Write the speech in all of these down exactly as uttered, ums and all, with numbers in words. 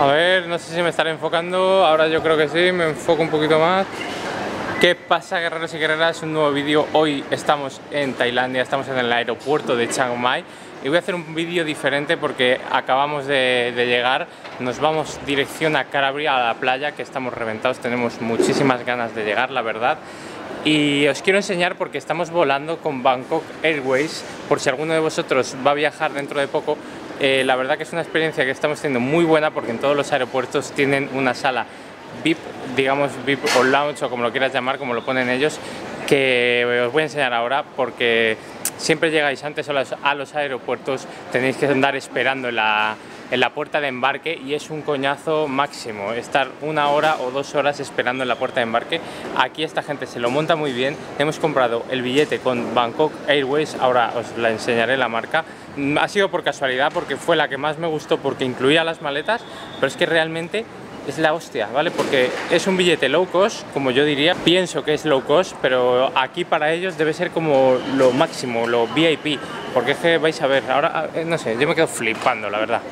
A ver, no sé si me estaré enfocando, ahora yo creo que sí, me enfoco un poquito más. ¿Qué pasa, guerreros y guerreras? Un nuevo vídeo. Hoy estamos en Tailandia, estamos en el aeropuerto de Chiang Mai y voy a hacer un vídeo diferente porque acabamos de, de llegar. Nos vamos dirección a Karabri, a la playa, que estamos reventados, tenemos muchísimas ganas de llegar, la verdad. Y os quiero enseñar porque estamos volando con Bangkok Airways, por si alguno de vosotros va a viajar dentro de poco. Eh, la verdad que es una experiencia que estamos teniendo muy buena porque en todos los aeropuertos tienen una sala V I P, digamos V I P o lounge o como lo quieras llamar, como lo ponen ellos, que os voy a enseñar ahora porque siempre llegáis antes a los, a los aeropuertos, tenéis que andar esperando en la, en la puerta de embarque y es un coñazo máximo estar una hora o dos horas esperando en la puerta de embarque. Aquí esta gente se lo monta muy bien. Hemos comprado el billete con Bangkok Airways, ahora os la enseñaré la marca. Ha sido por casualidad porque fue la que más me gustó porque incluía las maletas, pero es que realmente es la hostia, ¿vale? Porque es un billete low cost, como yo diría, pienso que es low cost, pero aquí para ellos debe ser como lo máximo, lo V I P, porque es que vais a ver, ahora, no sé, yo me quedo flipando, la verdad.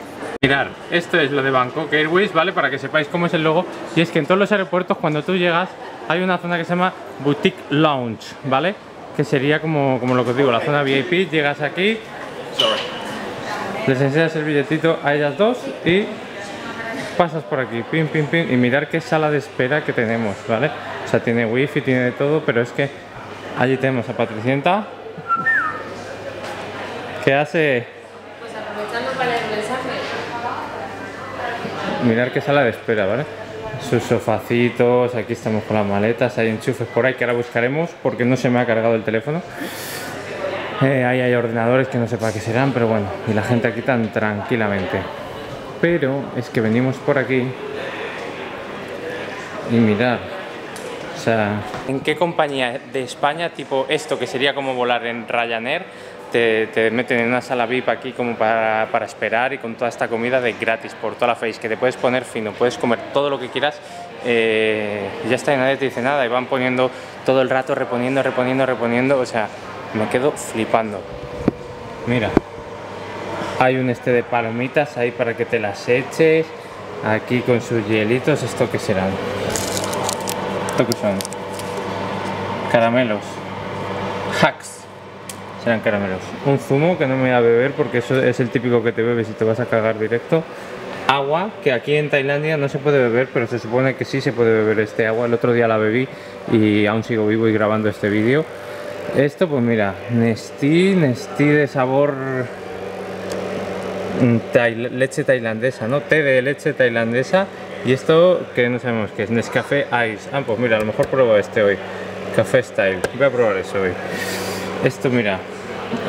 Mirad, esto es lo de Bangkok Airways, ¿vale? Para que sepáis cómo es el logo, y es que en todos los aeropuertos cuando tú llegas hay una zona que se llama Boutique Lounge, ¿vale? Que sería como, como lo que os digo, la zona V I P, llegas aquí, les enseñas el billetito a ellas dos y pasas por aquí, pim, pim, pim, y mirar qué sala de espera que tenemos, ¿vale? O sea, tiene wifi, tiene de todo, pero es que allí tenemos a Patricienta. ¿Qué hace? Pues aprovechando para el mensaje. Mirar qué sala de espera, ¿vale? Sus sofacitos, aquí estamos con las maletas, hay enchufes por ahí que ahora buscaremos porque no se me ha cargado el teléfono. Eh, ahí hay ordenadores que no sé para qué serán, pero bueno, y la gente aquí tan tranquilamente. Pero es que venimos por aquí y mirad, o sea... ¿En qué compañía de España, tipo esto, que sería como volar en Ryanair, te, te meten en una sala V I P aquí como para, para esperar y con toda esta comida de gratis por toda la face, que te puedes poner fino, puedes comer todo lo que quieras, eh, y ya está y nadie te dice nada y van poniendo todo el rato, reponiendo, reponiendo, reponiendo, o sea, me quedo flipando. Mira. Hay un este de palomitas ahí para que te las eches, aquí con sus hielitos, ¿esto qué serán? ¿Esto qué son? Caramelos. Hacks. Serán caramelos. Un zumo que no me voy a beber porque eso es el típico que te bebes y te vas a cagar directo. Agua, que aquí en Tailandia no se puede beber, pero se supone que sí se puede beber este agua. El otro día la bebí y aún sigo vivo y grabando este vídeo. Esto pues mira, Nestí, Nestí de sabor... Tail leche tailandesa, ¿no? Té de leche tailandesa. Y esto que no sabemos qué es, Nescafé Ice. Ah, pues mira, a lo mejor pruebo este hoy. Café Style, voy a probar eso hoy. Esto mira,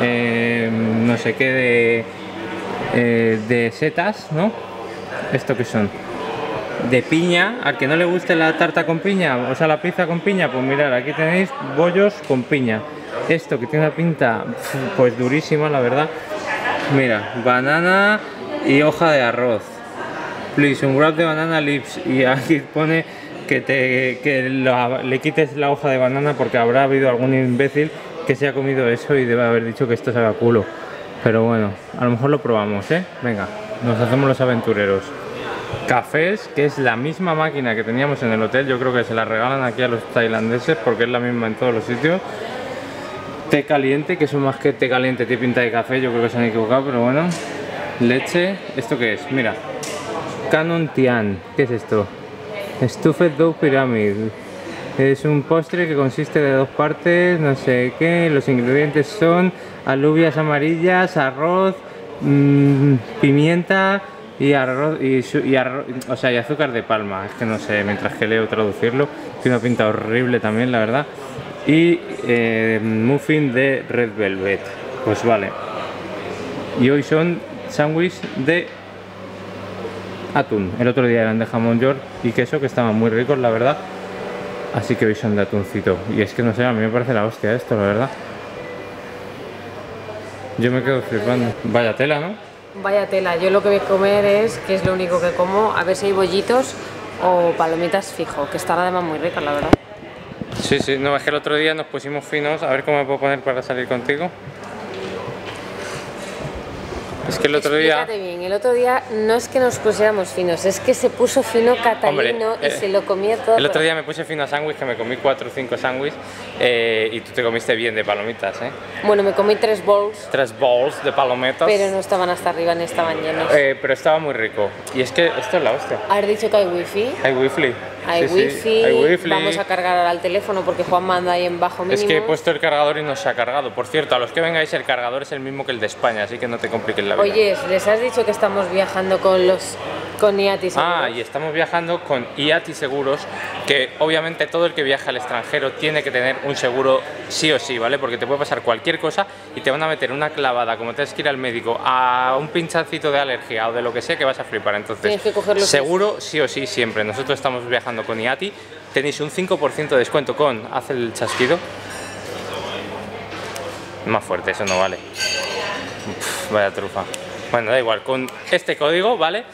eh, no sé qué de, eh, de setas, ¿no? ¿Esto qué son? De piña, al que no le guste la tarta con piña, o sea la pizza con piña, pues mirad, aquí tenéis bollos con piña. Esto que tiene una pinta pues durísima, la verdad. Mira, banana y hoja de arroz. Please, un wrap de banana leaves. Y aquí pone que, te, que la, le quites la hoja de banana porque habrá habido algún imbécil que se ha comido eso y debe haber dicho que esto sabe a culo. Pero bueno, a lo mejor lo probamos, ¿eh? Venga, nos hacemos los aventureros. Cafés, que es la misma máquina que teníamos en el hotel. Yo creo que se la regalan aquí a los tailandeses porque es la misma en todos los sitios. Té caliente, que son más que té caliente, té pinta de café, yo creo que se han equivocado, pero bueno. Leche, ¿esto qué es? Mira, Canon Tian, ¿qué es esto? Stuffed Dough Pyramid, es un postre que consiste de dos partes, no sé qué, los ingredientes son alubias amarillas, arroz, mmm, pimienta y arroz, y, y arroz, o sea, y azúcar de palma, es que no sé, mientras que leo traducirlo, tiene una pinta horrible también, la verdad. Y eh, muffin de red velvet, pues vale. Y hoy son sándwich de atún, el otro día eran de jamón york y queso que estaban muy ricos, la verdad, así que hoy son de atuncito. Y es que no sé, a mí me parece la hostia esto, la verdad, yo me quedo flipando. Vaya tela, ¿no? Vaya tela. Yo lo que voy a comer es, que es lo único que como, a ver si hay bollitos o palomitas fijo, que están además muy ricas, la verdad. Sí, sí, no, es que el otro día nos pusimos finos, a ver cómo me puedo poner para salir contigo. Es que el otro día... Explícate bien, el otro día no es que nos pusiéramos finos, es que se puso fino Catalino. Hombre, y eh, se lo comía todo. El otro día me puse fino a sándwich, que me comí cuatro o cinco sándwiches, eh, y tú te comiste bien de palomitas, ¿eh? Bueno, me comí tres bowls. Tres bowls de palomitas. Pero no estaban hasta arriba ni estaban llenos. Eh, pero estaba muy rico. Y es que esto es la hostia. ¿Has dicho que hay wifi? Hay wifi. Hay, sí, wifi, sí, hay wifi, vamos a cargar al teléfono porque Juan manda ahí en bajo mínimo. Es que he puesto el cargador y no se ha cargado. Por cierto, a los que vengáis, el cargador es el mismo que el de España, así que no te compliques la vida. Oye, les has dicho que estamos viajando con los con I A T I Seguros. Ah, y estamos viajando con I A T I Seguros, que obviamente todo el que viaja al extranjero tiene que tener un seguro sí o sí, ¿vale? Porque te puede pasar cualquier cosa y te van a meter una clavada, como tienes que ir al médico, a un pinchancito de alergia o de lo que sea, que vas a flipar. Entonces, tienes que cogerlo seguro sí o sí siempre. Nosotros estamos viajando con I A T I, tenéis un cinco por ciento de descuento con, haz el chasquido más fuerte, eso no vale. Uf, vaya trufa. Bueno, da igual, con este código, ¿vale?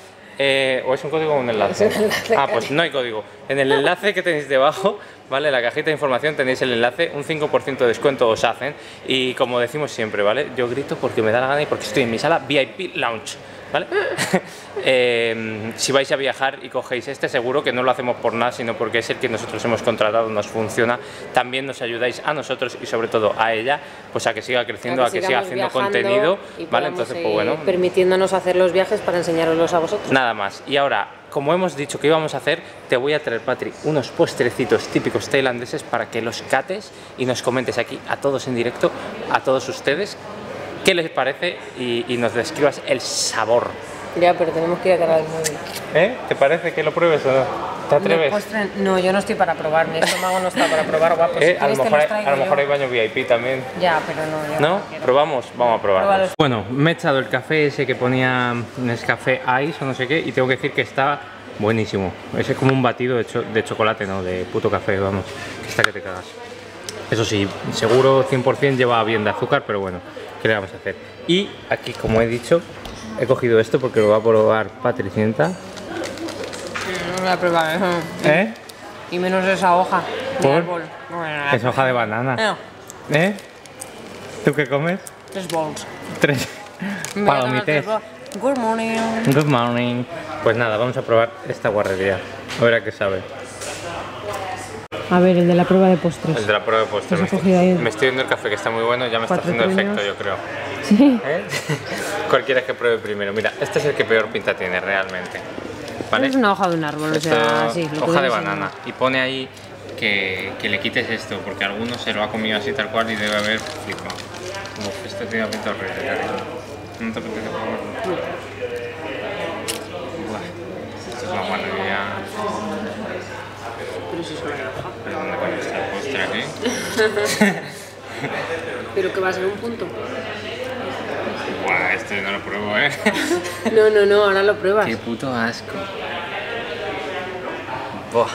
Eh, ¿O es un código o un enlace? Ah, pues no hay código. En el enlace que tenéis debajo, ¿vale? La cajita de información tenéis el enlace, un cinco por ciento de descuento os hacen. Y como decimos siempre, ¿vale? Yo grito porque me da la gana y porque estoy en mi sala V I P Lounge, ¿vale? eh, si vais a viajar y cogéis este seguro, que no lo hacemos por nada, sino porque es el que nosotros hemos contratado, nos funciona, también nos ayudáis a nosotros y sobre todo a ella, pues a que siga creciendo, a que, a que siga haciendo contenido, ¿vale? Entonces, pues bueno, permitiéndonos hacer los viajes para enseñaroslos a vosotros. Nada más. Y ahora, como hemos dicho que íbamos a hacer, te voy a traer, Patri, unos postrecitos típicos tailandeses para que los cates y nos comentes aquí a todos en directo, a todos ustedes, qué les parece y, y nos describas el sabor. Ya, pero tenemos que ir a cargar el móvil. ¿Eh? ¿Te parece que lo pruebes o no? ¿Te atreves? Postre... No, yo no estoy para probar, mi estómago no está para probar, guapo. ¿Eh? Si a lo mejor, hay, a lo mejor hay baño V I P también. Ya, pero no. Yo ¿no? No ¿Probamos? Vamos a probar. Bueno, me he echado el café ese que ponía Nescafé Ice o no sé qué y tengo que decir que está buenísimo. Ese es como un batido de, cho de chocolate, ¿no? De puto café, vamos. Que está que te cagas. Eso sí, seguro cien por cien lleva bien de azúcar, pero bueno, ¿qué le vamos a hacer? Y aquí, como he dicho, he cogido esto porque lo va a probar Patricienta. No voy a probar, ¿eh? Y menos esa hoja. ¿Por? Esa hoja de banana. No. ¿Eh? ¿Tú qué comes? Tres bowls. Tres palomites. Good morning. Good morning. Pues nada, vamos a probar esta guarrería. A ver a qué sabe. A ver, el de la prueba de postres. El de la prueba de postres. Me estoy, me estoy viendo el café que está muy bueno, ya me está haciendo efecto, yo creo. Sí. ¿Eh? Cualquiera que pruebe primero. Mira, este es el que peor pinta tiene realmente. ¿Vale? Es una hoja de un árbol, esto, o sea, sí, lo hoja de banana. Y pone ahí que, que le quites esto, porque alguno se lo ha comido así tal cual y debe haber flipado. Como que esto tiene pinta horrible, cariño. No te apetece probarlo. Esto es una guarrería. Pero si solo naranja. ¿Pero dónde pones el postre aquí? Pero que va a ser un punto. Buah, este no lo pruebo, ¿eh? No, no, no, ahora lo pruebas. Qué puto asco. Buah.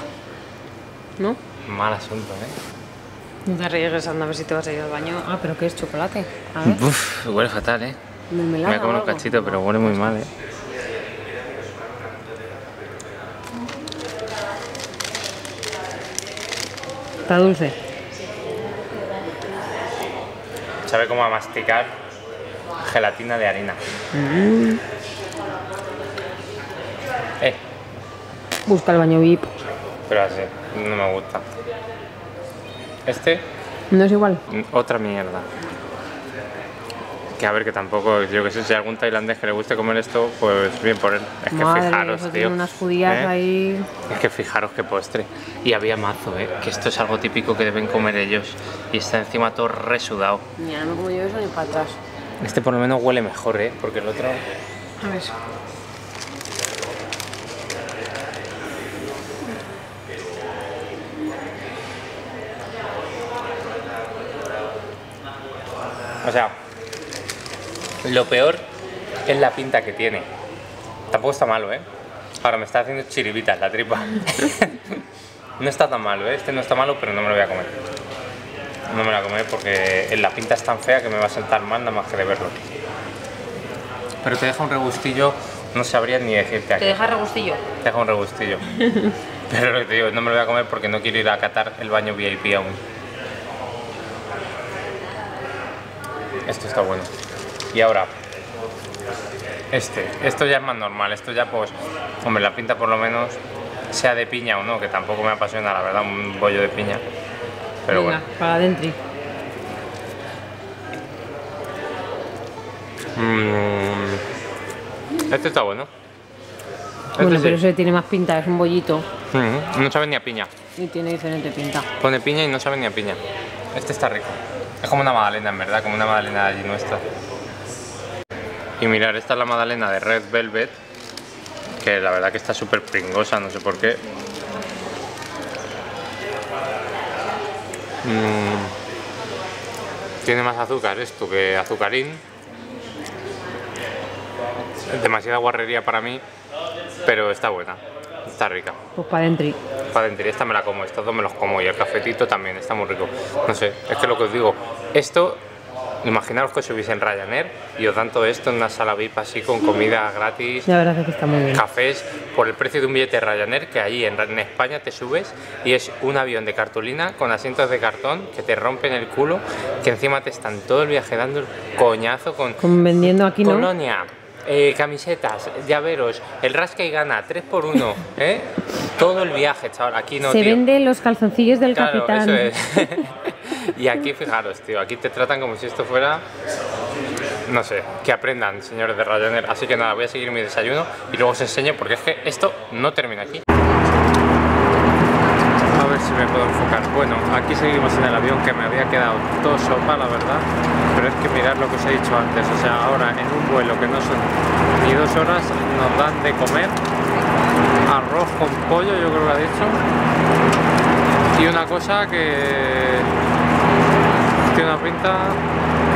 ¿No? Mal asunto, ¿eh? No te arriesgues, anda a ver si te vas a ir al baño. Ah, pero ¿qué es? ¿Chocolate? A ver. Uf, huele fatal, ¿eh? Mermelada. Me voy a comer un cachito, pero huele muy mal, ¿eh? Está dulce. Sabe cómo a masticar gelatina de harina. Mm. Eh. Busca el baño V I P. Pero así, no me gusta. Este. No es igual. Otra mierda. Que a ver, que tampoco, yo que sé, si hay algún tailandés que le guste comer esto, pues bien por él. Es que madre, fijaros, tío. Tiene unas judías, ¿eh? Ahí. Es que fijaros qué postre. Y había mazo, ¿eh? Que esto es algo típico que deben comer ellos. Y está encima todo resudado. Mira, no como yo eso ni para atrás. Este por lo menos huele mejor, ¿eh? Porque el otro... A ver. O sea, lo peor es la pinta que tiene. Tampoco está malo, ¿eh? Ahora me está haciendo chiribitas la tripa. No está tan malo, ¿eh? Este no está malo, pero no me lo voy a comer. No me la comeré porque la pinta es tan fea que me va a sentar mal nada más que de verlo. Pero te deja un regustillo, no sabría ni decirte aquí. ¿Te deja regustillo? Te deja un regustillo. Pero lo que te digo, no me lo voy a comer porque no quiero ir a catar el baño V I P aún. Esto está bueno. Y ahora, este. Esto ya es más normal, esto ya pues, hombre, la pinta por lo menos, sea de piña o no, que tampoco me apasiona, la verdad, un bollo de piña. Pero venga, bueno. Para adentro. Mm. Este está bueno. Este bueno, sí. Pero ese tiene más pinta, es un bollito. Mm-hmm. No sabe ni a piña. Y tiene diferente pinta. Pone piña y no sabe ni a piña. Este está rico. Es como una magdalena, en verdad, como una magdalena de allí nuestra. Y mirar, esta es la magdalena de Red Velvet, que la verdad que está súper pringosa, no sé por qué. Mm. Tiene más azúcar esto que azucarín. Demasiada guarrería para mí, pero está buena, está rica. Pues para adentro. Para adentro, esta me la como, estos dos me los como y el cafetito también, está muy rico. No sé, es que lo que os digo, esto, imaginaos que subís en Ryanair y os dan todo esto en una sala V I P así con comida gratis. La verdad es que está muy bien. Cafés por el precio de un billete de Ryanair, que allí en, en España te subes y es un avión de cartulina con asientos de cartón que te rompen el culo, que encima te están todo el viaje dando el coñazo con... con vendiendo aquí, ¿no? Colonia. Eh, camisetas, llaveros, el rasca y gana, tres por uno, ¿eh? Todo el viaje, chaval, aquí no, Se tío. venden los calzoncillos del claro, capitán. Eso es. Y aquí, fijaros, tío, aquí te tratan como si esto fuera, no sé, que aprendan, señores de Ryanair. Así que nada, voy a seguir mi desayuno y luego os enseño, porque es que esto no termina aquí. A ver si me puedo enfocar. Bueno, aquí seguimos en el avión, que me había quedado todo sopa, la verdad. Pero es que mirad lo que os he dicho antes, o sea, ahora en un vuelo que no son ni dos horas nos dan de comer arroz con pollo, yo creo que ha dicho, y una cosa que tiene una pinta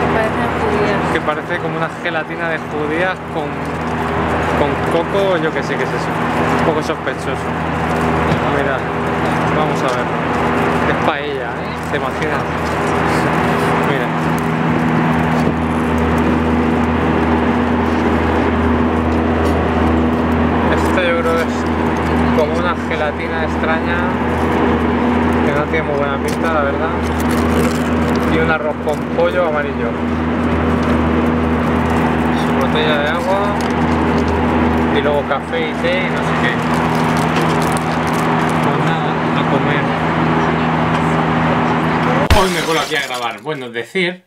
que parece, judías. Que parece como una gelatina de judías con, con coco, yo que sé qué es eso, un poco sospechoso. Mirad, vamos a ver, es paella, ¿eh? ¿Te imaginas? Yo creo que es como una gelatina extraña que no tiene muy buena pinta, la verdad, y un arroz con pollo amarillo, su botella de agua y luego café y té y no sé qué. Pues nada, a comer. Hoy me vuelvo aquí a grabar. Bueno, decir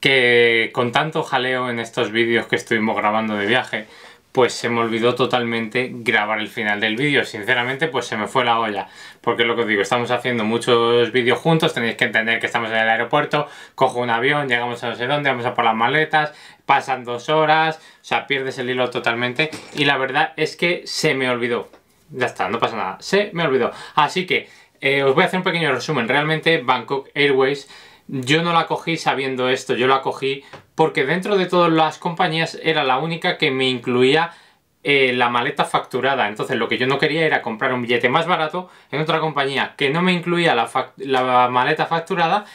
que con tanto jaleo en estos vídeos que estuvimos grabando de viaje, pues se me olvidó totalmente grabar el final del vídeo. Sinceramente, pues se me fue la olla, porque es lo que os digo, estamos haciendo muchos vídeos juntos. Tenéis que entender que estamos en el aeropuerto, cojo un avión, llegamos a no sé dónde, vamos a por las maletas, pasan dos horas, o sea, pierdes el hilo totalmente. Y la verdad es que se me olvidó. Ya está, no pasa nada, se me olvidó. Así que eh, os voy a hacer un pequeño resumen. Realmente Bangkok Airways, yo no la cogí sabiendo esto, yo la cogí porque dentro de todas las compañías era la única que me incluía eh, la maleta facturada. Entonces lo que yo no quería era comprar un billete más barato en otra compañía que no me incluía la, la maleta facturada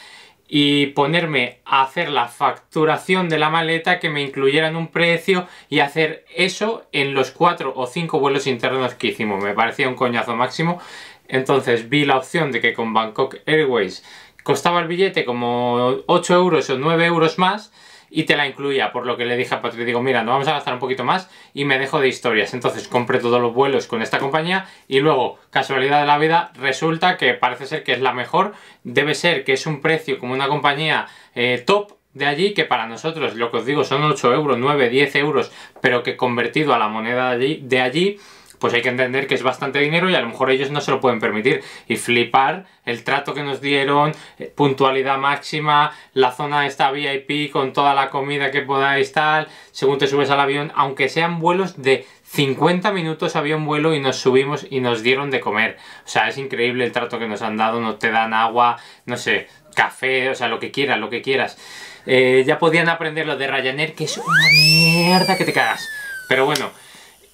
y ponerme a hacer la facturación de la maleta que me incluyeran un precio y hacer eso en los cuatro o cinco vuelos internos que hicimos. Me parecía un coñazo máximo. Entonces vi la opción de que con Bangkok Airways costaba el billete como ocho euros o nueve euros más y te la incluía, por lo que le dije a Patrick, digo, mira, nos vamos a gastar un poquito más y me dejo de historias. Entonces compré todos los vuelos con esta compañía y luego, casualidad de la vida, resulta que parece ser que es la mejor. Debe ser que es un precio como una compañía eh, top de allí, que para nosotros, lo que os digo, son ocho euros, nueve, diez euros, pero que convertido a la moneda de allí, de allí pues hay que entender que es bastante dinero y a lo mejor ellos no se lo pueden permitir. Y flipar el trato que nos dieron, puntualidad máxima, la zona esta V I P con toda la comida que podáis tal, según te subes al avión, aunque sean vuelos de cincuenta minutos había un vuelo y nos subimos y nos dieron de comer. O sea, es increíble el trato que nos han dado, no te dan agua, no sé, café, o sea, lo que quieras, lo que quieras. Eh, ya podían aprender lo de Ryanair, que es una mierda que te cagas. Pero bueno,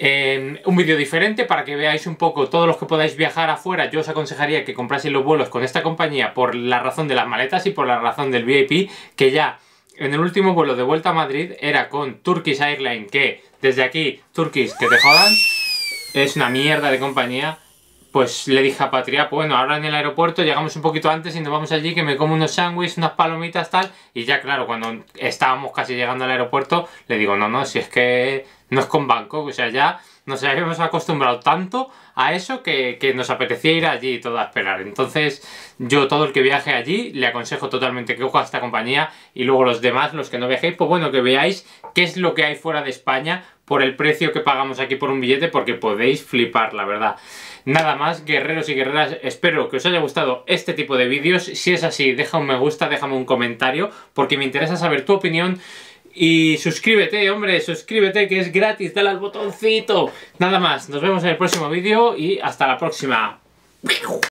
Eh, un vídeo diferente para que veáis un poco. Todos los que podáis viajar afuera, yo os aconsejaría que compraseis los vuelos con esta compañía por la razón de las maletas y por la razón del V I P, que ya en el último vuelo de vuelta a Madrid era con Turkish Airlines, que desde aquí, Turkish, que te jodan, es una mierda de compañía. Pues le dije a Patria, pues bueno, ahora en el aeropuerto llegamos un poquito antes y nos vamos allí, que me como unos sándwiches, unas palomitas, tal. Y ya claro, cuando estábamos casi llegando al aeropuerto, le digo, no, no, si es que no es con Bangkok, o sea, ya nos habíamos acostumbrado tanto a eso que, que nos apetecía ir allí y todo a esperar. Entonces yo todo el que viaje allí le aconsejo totalmente que coja esta compañía, y luego los demás, los que no viajéis, pues bueno, que veáis qué es lo que hay fuera de España por el precio que pagamos aquí por un billete, porque podéis flipar, la verdad. Nada más, guerreros y guerreras, espero que os haya gustado este tipo de vídeos. Si es así, deja un me gusta, déjame un comentario, porque me interesa saber tu opinión. Y suscríbete, hombre, suscríbete, que es gratis, dale al botoncito. Nada más, nos vemos en el próximo vídeo y hasta la próxima.